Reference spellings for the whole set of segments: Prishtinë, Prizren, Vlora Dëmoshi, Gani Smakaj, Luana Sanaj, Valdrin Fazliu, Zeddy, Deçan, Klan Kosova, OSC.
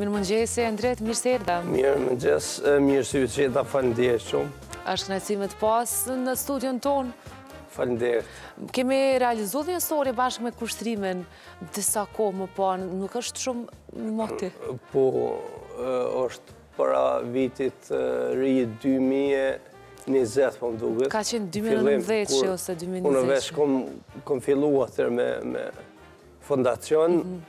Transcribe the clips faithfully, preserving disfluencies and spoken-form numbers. Mirë mëngjes, e ndret, mirë se erdha. Mirë mëngjes, mirë se ju gjeta, faleminderit shumë. Është kënaqësi më të pastë në studion ton. Faleminderit. Kemi realizuar një histori bashkë me kushtrimin disa kohë më parë, nuk është shumë moti. Po, është para vitit ri dy mijë e njëzet, po më duket. Ka qenë dy mijë e nëntëmbëdhjetë ose dy mijë e njëzet. Unë vesh kom, kom filluar atër me, me fondacion. Mm -hmm.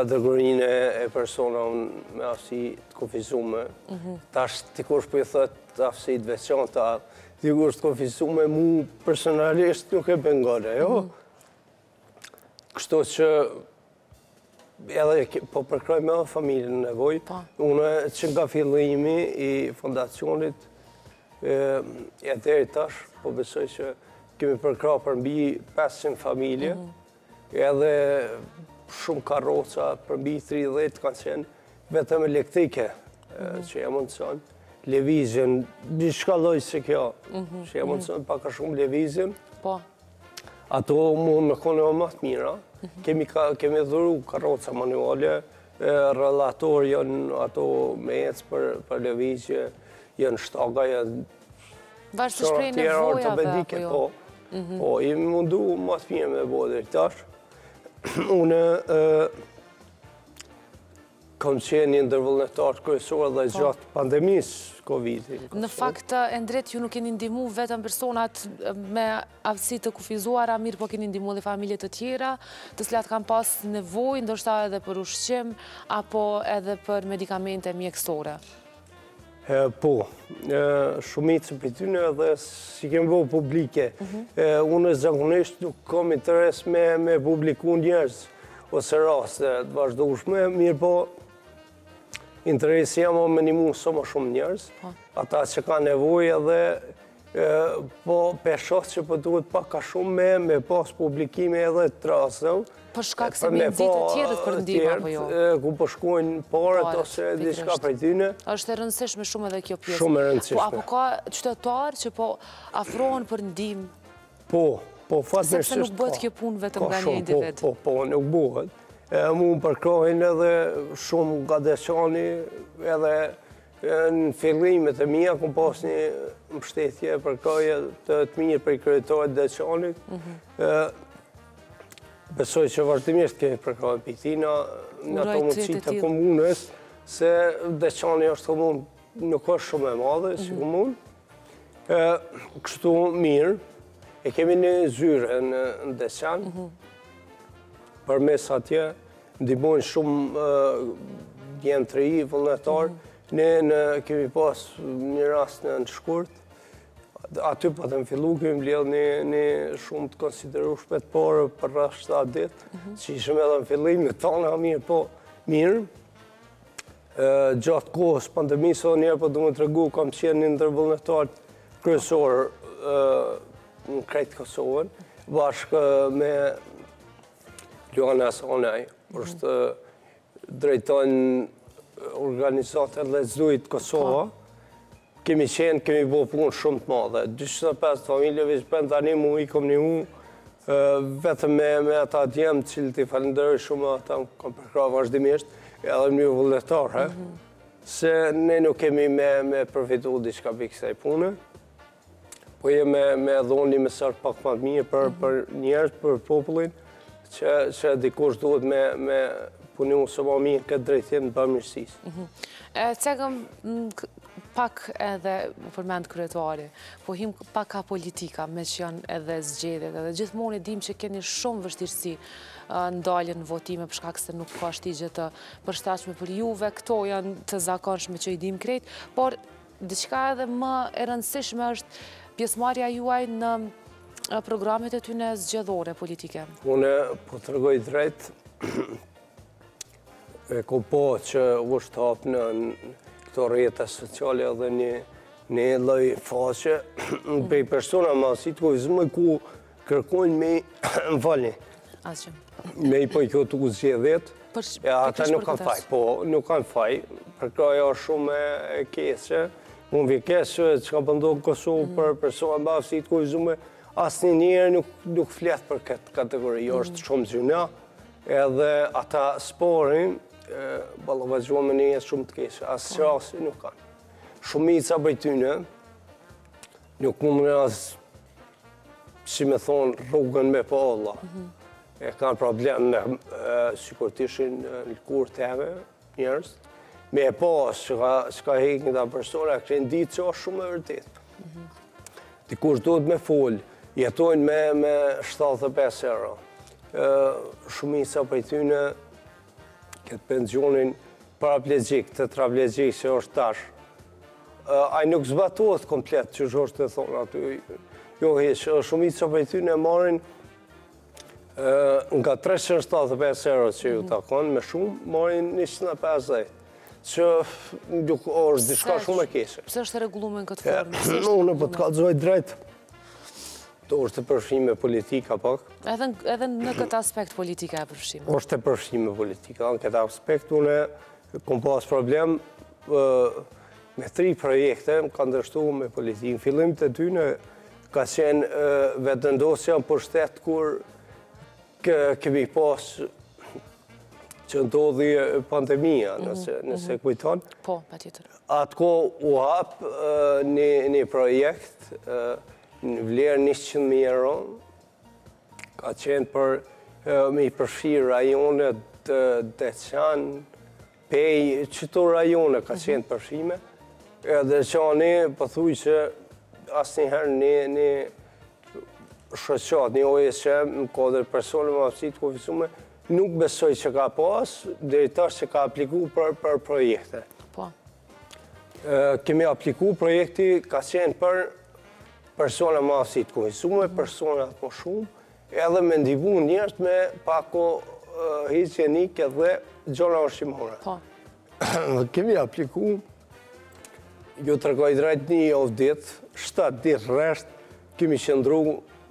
kategorinë e persona me aftësi të konfizume. Tash dikush po i thot aftësi të veçanta, dikush të konfizume, mu personalisht nuk e pengon ajo. Kështu që edhe po përkroj me familjen në nevojë. Unë që nga fillimi i fondacionit e deri tash, po besoj që kemi përkrahur për mbi pesëqind familje, edhe shumë karroca, përmbi tridhjetë kanë qenë vetëm elektrike që e mundëson, lëvizjen, diçka lloj se kjo, që e mundëson pak a shumë lëvizjen. Po. Ato mund me kone më të mira. Kemi kemi dhuru karroca manuale, rëllator janë ato me ecë për për lëvizje, janë shtaga, janë varësisht prej nevojave. Po. Po, i mundu më të mirë me bëu deri tash. Unë kam qenë një ndërvullnetar kryesor dhe gjatë pandemisë Covidit. Në fakt, e ndrejtë, ju nuk keni ndihmu vetëm personat me aftësi të kufizuara, mirë po keni ndihmu dhe familje të tjera, të cilat kanë pas nevojë, ndoshta edhe për ushqim apo edhe për medikamente mjekësore. Po, shumicë për tyne dhe si kemë bëhë publike. Unë zakonisht nuk kom interes me publiku njerëz ose raste të vazhdueshme, mirë po interesi jam o me nimu so ma shumë njerëz, ata që ka nevojë dhe po peshoh që po duhet pak a shumë me pas publikime edhe të rastev. Për shkak se me nxitë të tjerët për ndihmë apo jo? Ku po shkojnë parat ose diçka prej tyre. Është e rëndësishme shumë edhe kjo pjesë. Shumë e rëndësishme. Apo ka qytetarë që po afrohen për ndihmë? Po, po fatmirësisht. Sepse nuk bëhet kjo punë vetëm nga një individ. Po, po, nuk bëhet. Mu më përkrahin edhe shumë nga Deçani, edhe në fillimet e mia ku pas një mbështetje përkraje të të mirë për kryetarit Deçanit. Besoj që vazhdimisht kemi përkrahur pikëtina në ato mundësitë të komunës, se Deçani është komunë, nuk është shumë e madhe si komunë. Kështu mirë, e kemi një zyre në Deçan, përmes atje ndihmojnë shumë djem të ri, vullnetarë. Ne kemi pas një rast në Shkurt, aty pa të më fillu, këmë bledhë një shumë të konsideru shpet parë për rrasht shtatë ditë, që ishëm edhe në fillim, në tanë ha mirë, po mirë. Gjatë kohës pandemisë, o njerë për du më të regu, kam qenë një ndërvullnetar kryesorë në krejtë Kosovën, bashkë me Luana Sanaj, është drejtojnë organizatër dhe zdujtë Kosova. Kemi qenë, kemi bo punë shumë të madhe. dyqind e pesë familjeve që përnë tani mu i kom një mu, vetëm me ata djemë që të i falenderoj shumë, ata më kom përkra vazhdimisht, edhe më një vullnetarë, se ne nuk kemi me përfitu diçka për kësaj punë, po je me dhoni një mesazh pak më të mirë për njerëz, për popullin, që dikush duhet me punu së më mirë këtë drejtim të bamirësisë. E cekëm pak edhe, përmend kryetari, po him pak ka politika, me që janë edhe zgjedhjet, edhe gjithmonë e dim që keni shumë vështirësi në daljen në votime, për shkak se nuk ka shtigje të përshtatshme për juve, këto janë të zakonshme që i dim krejt, por diçka edhe më e rëndësishme është pjesëmarrja juaj në programet e tyne zgjedhore politike. Unë po të rregoj drejt, e ku po që është hap në këto rrjeta sociale edhe një një lloj faqe për persona më si të kozmë ku kërkojnë me valni. Asgjë. Me po këto të zgjedhet. Ata nuk kanë faj, po nuk kanë faj, përka ajo shumë e keqe. Unë vi keqe që ka pëndodhur në Kosovë për persona më si të kozmë asnjëherë nuk nuk flet për këtë kategori, është shumë zyna. Edhe ata sporin, ballavazhuam një e shumë të keshë, asë qasi nuk kanë. Shumica bëjtyne, nuk më në asë, si me thonë, rrugën me po Allah. E kanë problem me, si kur t'ishin lëkur teme njerës, me e pas që ka hekin të persona, kënë ditë që është shumë e vërtit. Dikur duhet me full, jetojnë me shtatëdhjetë e pesë euro. Shumica për tyne këtë pensionin paraplegjik, tetraplegjik se është tash. Ai nuk zbatohet komplet që është të thonë aty. Jo hiç, shumica për tyne marrin nga treqind e shtatëdhjetë e pesë euro që ju takon, me shumë marrin njëqind e pesëdhjetë. Që është diçka shumë e keqe. Pse është rregulluar në këtë formë? Unë po të kallëzoj drejt. Është të përfshime politika pak. Edhe në këtë aspekt politika e përfshime? Është të përfshime politika. Në këtë aspekt, une kom pas problem me tri projekte, më ka ndërshtu me politikë. Në fillim të dyne ka qenë vetëndosja për shtetë kur kemi pas që ndodhi pandemija, nëse kujton. Po, pa tjetër. Atko u hapë një projekt në vlerë njëqind mijë euro, ka qenë për me i përfshi rajonet Deçan, Pej, qëto rajone ka qenë përfshime, edhe që anë përthuj që asnjëherë një shëqat, një O S M, në kodër personë më apësit koficume, nuk besoj që ka pas, dhe i tash që ka apliku për projekte. Kemi apliku, projekti ka qenë për persona ma si të kohisume, personat më shumë, edhe me ndivu njërët me pako higjenike dhe gjona ushqimore. Kemi apliku, ju tërkoj drejt një javë ditë, shtatë ditë rreshtë, kemi qëndru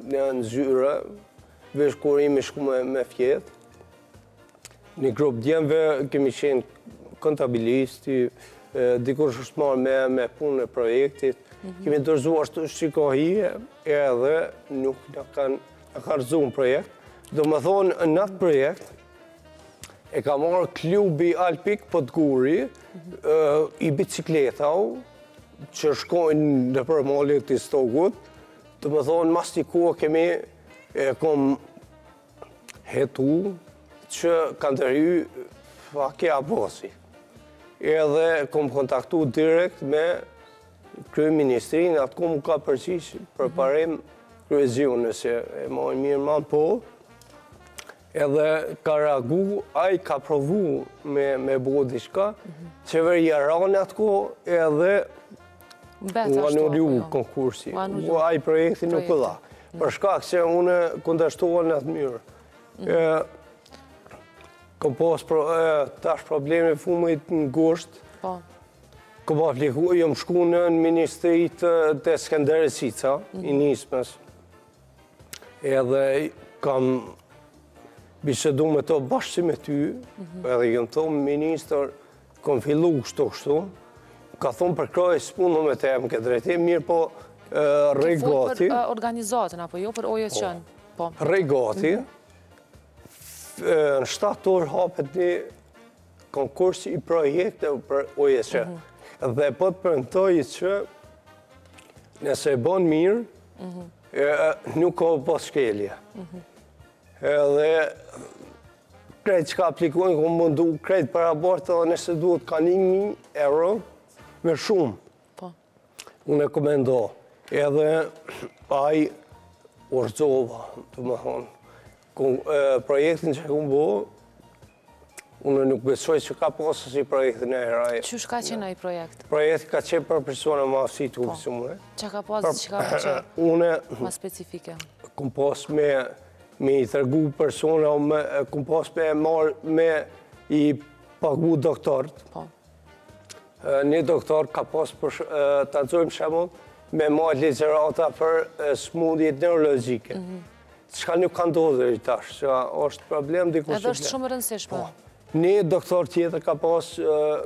në zyre, vesh kur imi shku me fjetë. Një grupë djemve kemi qenë kontabilisti, dikur është marrë me punë e projektit, kemi dërzu ashtu shqikohije edhe nuk në ka rëzu në projekt. Do më thonë, në atë projekt e ka marrë klubi Alpik Podguri i bicikletau që shkojnë në përmolit i Stogut. Do më thonë, mas një kohë kemi e kom hetu që kanë dërju Fake Abosi. Edhe kom kontaktu direkt me Kryeministrin, atë ku më ka përqish për parem kryezione, se e mojnë mirë manë, po edhe ka reagu, a i ka provu me bodishka, qeveria rane atë ku edhe u anullu konkursi, u a i projekti nuk këdha, përshka këse une kontashtuar në atë mirë. Kom pos tash probleme fumit në gusht, këmë apliku, jëmë shku në Ministrit të Skenderit Sica, i Nismes. Edhe kam bisedu me to bashkë me ty, edhe jëmë thomë, Ministr, kom fillu kështu kështu, ka thomë për krajë së punë me te e më këtë drejtim, mirë po regati. Këtë për organizatën, apo jo, për O S C-n? Regati, në shtator hapet një konkursi i projekte për O S C. Dhe po të përëntoj që nëse e bon mirë, nuk ka pas shkelje. Dhe krejt që ka aplikojnë, ku mundu krejt për abortë, dhe nëse duhet ka një një euro me shumë. Unë e komendo. Edhe aj Orzova, të më thonë. Projektin që këmë bo, unë nuk besoj që ka posës i projektin e heraj. Që shka qenë a i projekt? Projekti ka qenë për persona ma si të upisumre. Që ka posë që ka qenë ma specifike? Këm posë me i tërgu persona, këm posë me i pagu doktorët. Një doktor ka pas për, të nëzojmë shemull, me ma licerata për smundjet neurologike. Qëka nuk ka ndodhe i tash, që është problem diku edhe është shumë rëndësishme. Një doktor tjetër ka pas,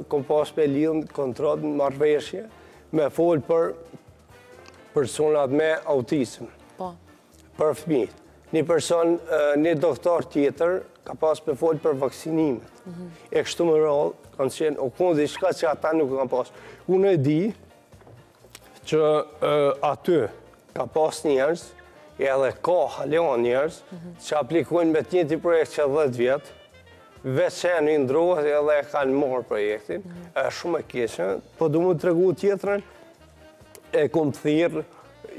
kom pas me lidhën, kontrat, marrëveshje, me fol për personat me autism, për fëmijët. Një person, një doktor tjetër, ka pas me fol për vaksinimet. E kështu më rallë, kanë qenë o konë dhe shka që ata nuk kanë pas. Unë e di që aty ka pas njerës, e edhe ka haleon njerës, që aplikojnë me të njëti projekt që dhjetë vjetë, veç që e në ndrohet edhe e kanë marë projektin, e shumë e keshë, po du më të regu tjetërën, e kom të thirë,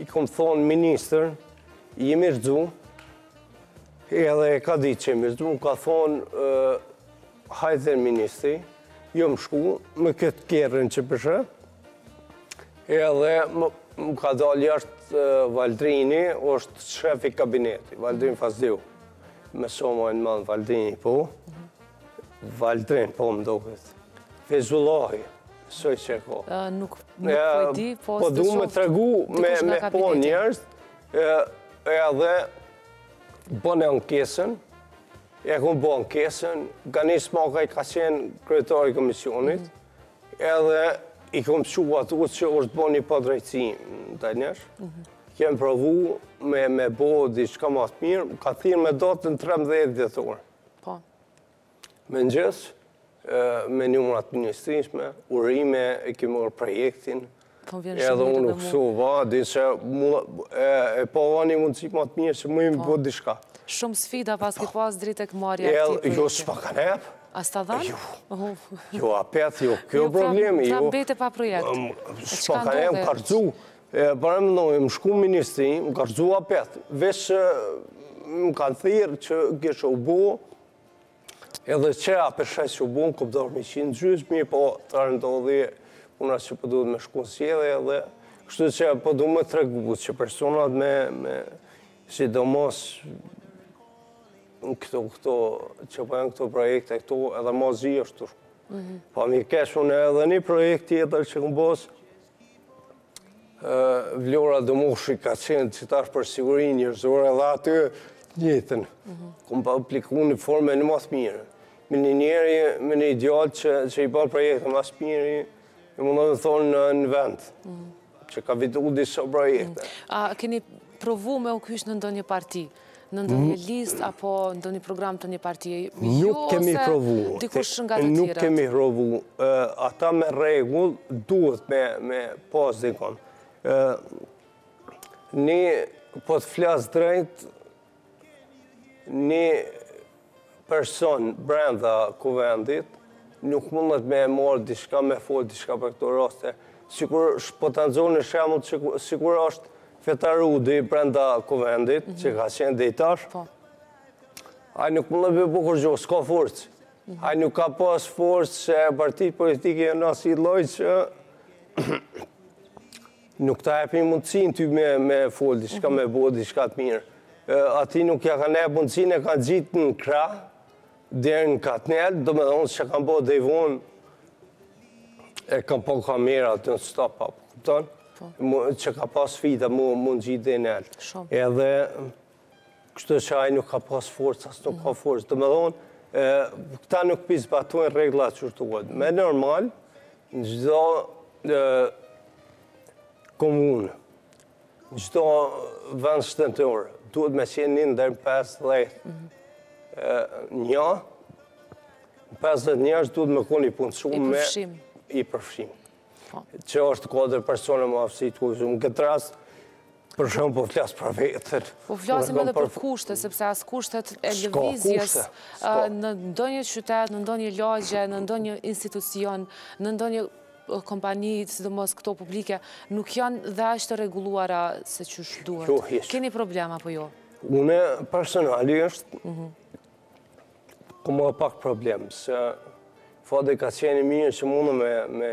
i kom thonë minister, jemi rëzu, edhe e ka ditë që jemi rëzu, më ka thonë, hajtë dhe ministri, jo më shku, më këtë kjerën që përshë, edhe më ka dalë jashtë Valdrini, është shef i kabineti, Valdrin Fazliu. Me somojnë manë Valdrini, po. Valdrin, po më doket. Fezullohi, soj që e ko. Nuk pojdi, po së të shoftë. Po du me tregu me po njerës, edhe bënë ankesën, e këmë bo në kesën, Gani Smakaj ka qenë kretari komisionit, edhe i këmë qua të utë që është bo një padrejtësim të njerësh. Kemë provu me bo diçka ma të mirë, ka thirë me datën trembëdhjetë dhjetor. Me nxesë, me numërat ministrisme, urime, e kemë orë projektin, edhe unë u Kosova, e po vani mundësi ma të mirë që më imi bo diçka. Shumë sfida pas ki pas dritë e këmarja këti përgjë. Jo, s'pa ka nep. A s'ta dhanë? Jo, jo apet, jo kjo problemi. Pra bete pa projekt. S'pa ka nep, më ka rëzu. Para më nojë, më shku ministri, më ka rëzu apet. Vesh më kanë thirë që kështë u bo, edhe që apeshe që u bo, në këpëdor me qinë gjysmi, po të rëndodhi puna që përduhet me shku në sjede, edhe kështu që përdu me tregu, që personat me, si do mos, këto, që përën këto projekte, këto edhe ma zi është të shku. Pa mi kesh, unë edhe një projekt tjetër që këmë bos, Vlora Dëmoshi ka qenë që tash për sigurin njërzore dhe aty njëtën. Këmë pa apliku një forme në mas mire. Me një njeri, me një idealë që i pa projekte mas mire, e mundë dhe thonë në vend, që ka vitu disa projekte. A keni provu me u kysh në ndonjë parti? Në ndonjë list, apo ndonjë program të një partije? Nuk kemi provu. Dikush nga të tjera? Nuk kemi provu. Ata me regull duhet me pas dikon. Një, po të flasë drejt, një person brenda kuvendit nuk mundet me marrë diçka, me folë diçka për këto raste. Sikur, po të nëzonë në shemut, sikur është Fetarudi brenda kuvendit, që ka qenë dejtash, a nuk më nëbë bukur gjo, s'ka forcë. A nuk ka pas forcë që partit politike e nësi lojtë që nuk ta e për mundësin ty me folë, diçka me bodë, diçka të mirë. Ati nuk ja ka ne mundësin e ka gjitë në kra, dherë në katnel, do me dhonë që kam bodë dhe i vonë, e kam po kamera të në stop, apo këpëtanë. Që ka pas fita, mund gjitë dhe në eltë. Edhe kështë që ajë nuk ka pas forës, asë nuk ka forës. Dëmë dhonë, këta nuk pizbatojnë reglat që shtuat. Me normal, në gjitha komunë, në gjitha vend shtetorë, duhet me qenë një ndër pesëdhjetë një, pesëdhjetë njërës duhet me koni punë shumë i përfshim. Që është kodër persone më afësit kujësum. Në këtë rast, për shumë po flasë për vetër. Po flasim edhe për kushtet, sepse asë kushtet e lëvizjes në ndonjë qytet, në ndonjë lagje, në ndonjë institucion, në ndonjë kompani, sidomos këto publike, nuk janë dhe ashtë të reguluara se që shduhet. Keni problema, po jo? Une personalisht, këmë pak problem, se... Fade ka qeni mirë që mundë me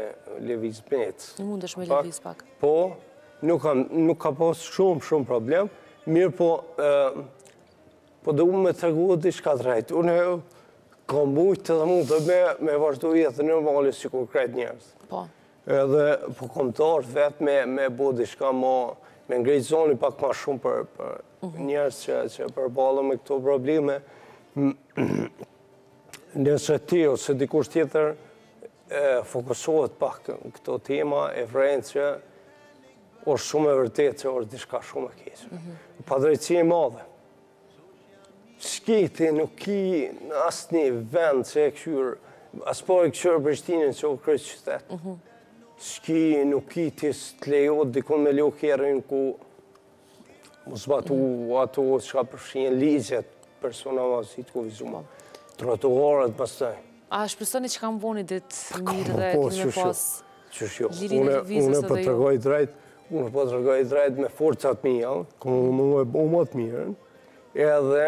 leviz bënet. Mundë është me leviz pak? Po, nuk ka pas shumë, shumë problem. Mirë po, po dhe unë me të regu dhe shka të rajtë. Unë ka mujtë të mund të be me vazhdu jetë normale si kur krejt njerës. Po. Edhe po kom të artë vetë me, me bodi shka ma, me ngrejtë zoni pak ma shumë për, për uh-huh. njerës që, që përbalën me këto probleme. Nëse ti ose dikush tjetër fokusohet pak këto tema e vrenë që është shumë e vërtetë që është diçka shumë e keqe. Padrejtësi e madhe. Shketi nuk ki asnjë vend që e këshyrë, as po e këshyrë Prishtinën që u kryet qytet. Shki nuk ki ti s'lejohet dikon me leu kerrin ku mos zbatu ato çka përfshin ligjet personave si të kuvizuar. Trotuarët pastaj. A shpresoni që kam voni ditë mirë dhe kemi pas lirin e vizës edhe ju? Unë po të rëgoj drejt me forcat mija, këmë më e bo matë mirën, edhe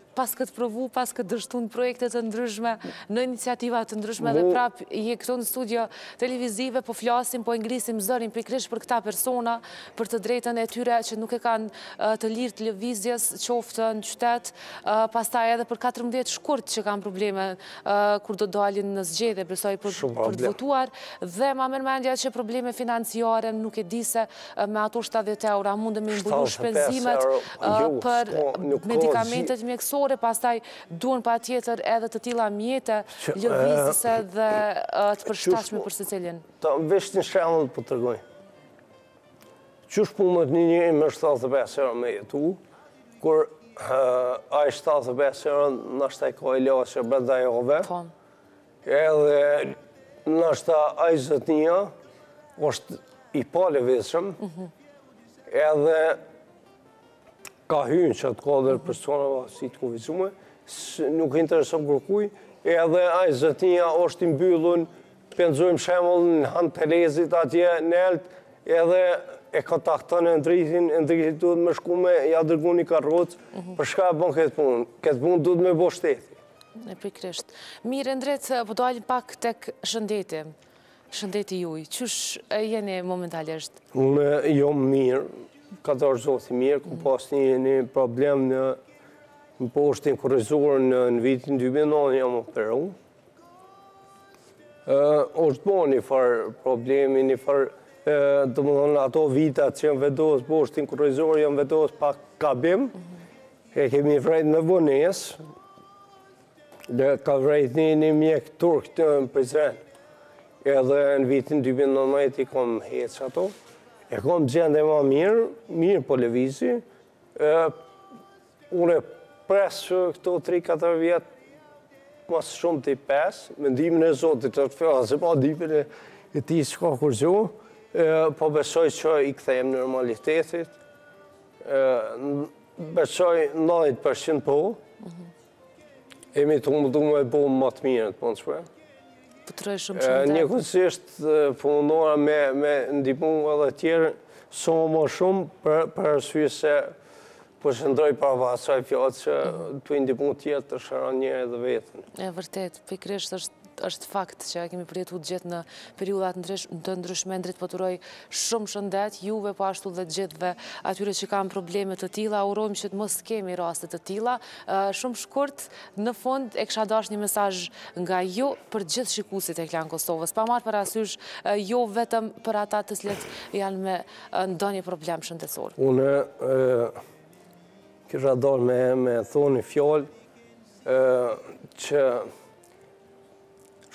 pas këtë provu, pas këtë dështun projekte të ndryshme, në iniciativat të ndryshme dhe prap je këto në studio televizive, po flasim, po ngrisim zërin pikërisht për këta persona, për të drejtën e tyre që nuk e kanë të lirë të lëvizjes, qoftë në qytet, pastaj edhe për katërmbëdhjetë shkurt që kanë probleme kur do dalin në zgjedhje, besoj për të votuar, dhe ma mendja që probleme financiare, nuk e di se me ato shtatëdhjetë euro mundem me mbulu shpenzimet për medikamentet mjekësore. Pastaj duen pa tjetër edhe të tila mjete, lëvizëse dhe të përshtatshme për Sicilin. Ta vesh një shembull po t'rregoj. Qysh po më një njëri me shtatëdhjetë e pesë euro me jetu, kur ai shtatëdhjetë e pesë euro nashta i ka i leo që brenda jove, edhe nashta ai zotnia është i palëvizshëm, edhe ka hynë që atë kodër personava si të kuvizume, nuk intereson kërkuj, edhe ajë zëtnia është imbyllun, penzojmë shemullën në hanë telezit atje në eltë, edhe e kontaktën e ndritin, e ndritin duhet me shkume, ja dërgu një karrocë, përshka e bon këtë punë, këtë punë duhet me bo shteti. E prikrisht. Mirë, ndretë, po dojnë pak tek shëndeti, shëndeti juj, qysh jeni momentalisht? Unë jom mirë. Ka të arzoti mirë, ku pas një, një problem në, në poshtin kërëzor në, në vitin dy mijë e nëntë jam operu. Është bo një farë problemi, një farë, të më thonë, ato vitat që jam vedos poshtin kërëzor, jam vedos pak kabim, e kemi vrejt në vones, dhe ka vrejt një, një mjek turk të në Prizren, edhe në vitin dy mijë e nëntë i kom hecë ato. E kom gjende ma mirë, mirë po levizi. Une presë këto tre katër vjetë, mas shumë t'i pesë, mendimin e Zotit të të fjallë, se pa dipin e ti s'ka kur zhu, po besoj që i këthejmë normalitetit, besoj nëntëdhjetë përqind po, emi të mundu me bo më të mirë të mëndshme. Një kësisht punonora me ndihmu edhe tjerë somë më shumë për arsye se përshëndroj para asaj fjalë që të ndihmu tjerë të shëron njëri edhe vetën. E vërtet, pikërisht është fakt që kemi përjetuar gjithë në periudhat të ndryshme, ndrit po turoj shumë shëndet juve po ashtu dhe gjithëve atyre që kanë probleme të tilla, urojmë që të mos kemi raste të tilla. Shumë shkurt, në fund e kisha dashur një mesazh nga ju për gjithë shikuesit e Klan Kosovës, pa marrë parasysh jo vetëm për ata të cilët janë me ndonjë problem shëndetësor. Unë kisha dashur me me thoni fjalë që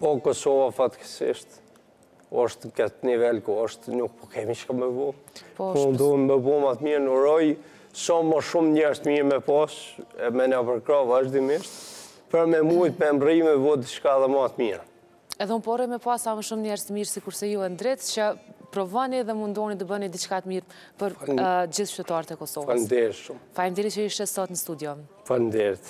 Po Kosova fatkesisht, është këtë nivel ku është nuk po kemi që me bu. Po duhem me bu matë mirë në roj, so më shumë njështë mirë me poshë, me në përkra vazhdimisht, për me mujtë me mbrime vëtë shka dhe matë mirë. Edhe unë pore me pasa më shumë njështë mirë si kurse ju e ndretë, që provani dhe mundoni dhe bëni diçkat mirë për gjithë qytetarët e Kosovës. Faleminderit shumë. Faleminderit që ishte sot në studio. Faleminderit.